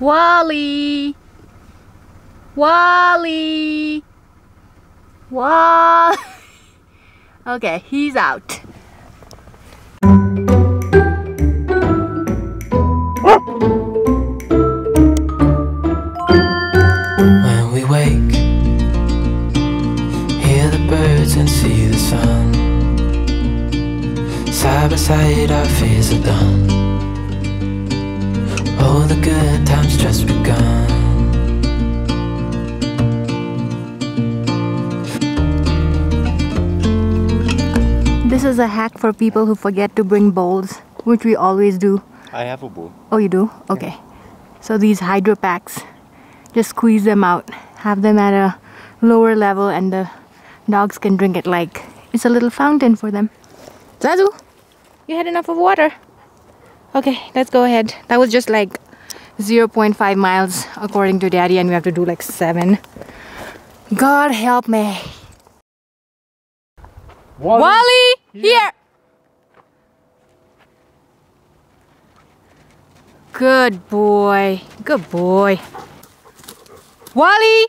Wally! Wally! Wally! Okay, he's out. When we wake, hear the birds and see the sun. Side by side our fears are done. All the good times just begun. This is a hack for people who forget to bring bowls, which we always do. I have a bowl. Oh, you do? Okay. Yeah. So these hydro packs, just squeeze them out, have them at a lower level, and the dogs can drink it like it's a little fountain for them. Zazu, you had enough of water. Okay, let's go ahead. That was just like 0.5 miles according to Daddy, and we have to do like 7. God help me. Wally, here! Good boy. Good boy. Wally!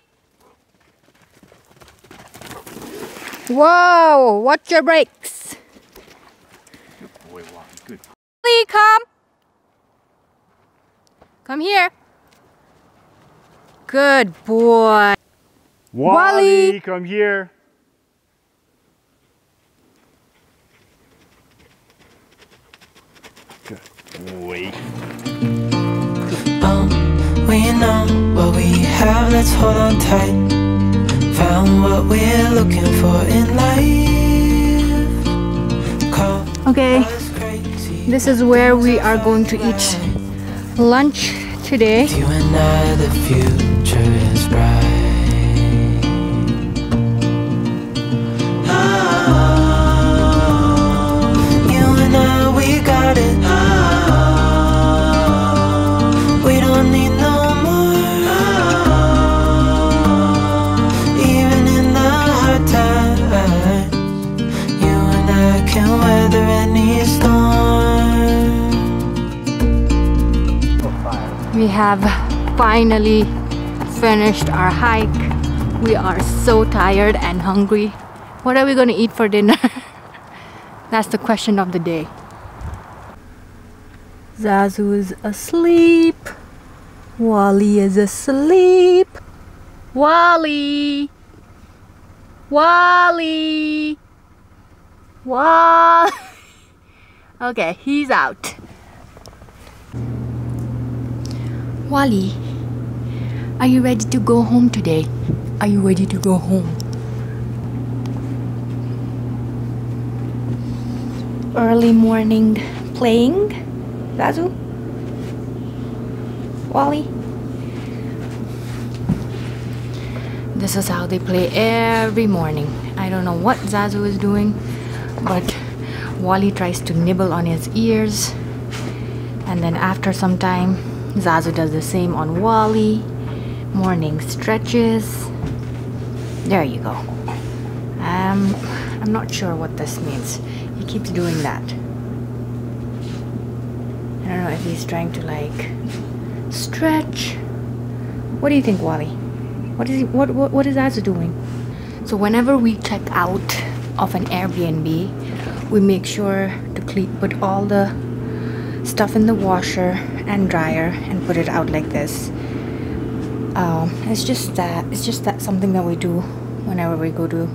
Whoa, watch your brakes. Good boy, Wally. Good boy. Wally, come. Come here. Good boy. Wally, come here. Good boy. We know what we have, let's hold on tight. Found what we're looking for in life. Call okay, this is where we are going to eat lunch today. You and I, the future is bright. Oh, you and I, we got it. We have finally finished our hike. We are so tired and hungry. What are we going to eat for dinner? That's the question of the day. Zazu is asleep. Wally is asleep. Wally! Wally! Wally! Okay, he's out. Wally, are you ready to go home today? Are you ready to go home? Early morning playing, Zazu? Wally? This is how they play every morning. I don't know what Zazu is doing, but Wally tries to nibble on his ears, and then after some time Zazu does the same on Wally. Morning stretches. There you go. I'm not sure what this means. He keeps doing that. I don't know if he's trying to like stretch. What do you think, Wally? What is Zazu doing? So whenever we check out of an Airbnb, we make sure to put all the stuff in the washer and dryer and put it out like this. It's just that something that we do whenever we go to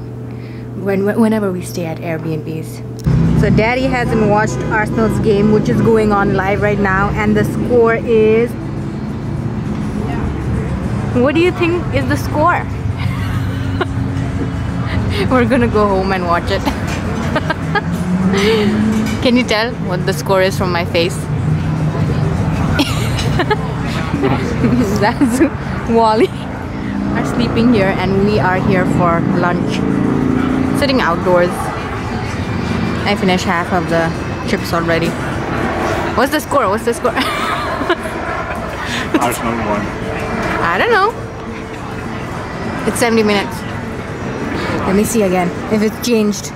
whenever we stay at Airbnbs. So Daddy hasn't watched Arsenal's game, which is going on live right now, and the score is... What do you think is the score? We're gonna go home and watch it. Can you tell what the score is from my face? Zazu, Wally are sleeping here, and we are here for lunch, sitting outdoors. I finished half of the chips already. What's the score? What's the score? Arsenal won. I don't know. It's 70 minutes. Let me see again if it's changed.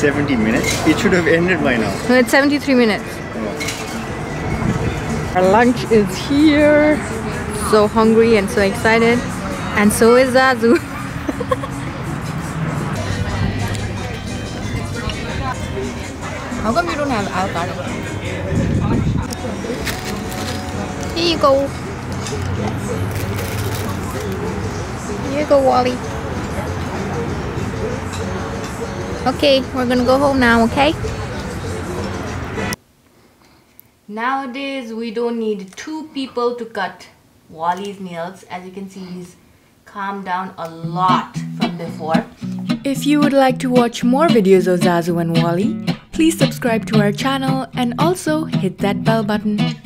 70 minutes? It should have ended by now. It's 73 minutes. Our lunch is here. So hungry and so excited. And so is Zazu. How come you don't have avocado? Here you go. Here you go, Wally. Okay, we're gonna go home now, okay? Nowadays, we don't need two people to cut Wally's nails. As you can see, he's calmed down a lot from before. If you would like to watch more videos of Zazu and Wally, please subscribe to our channel and also hit that bell button.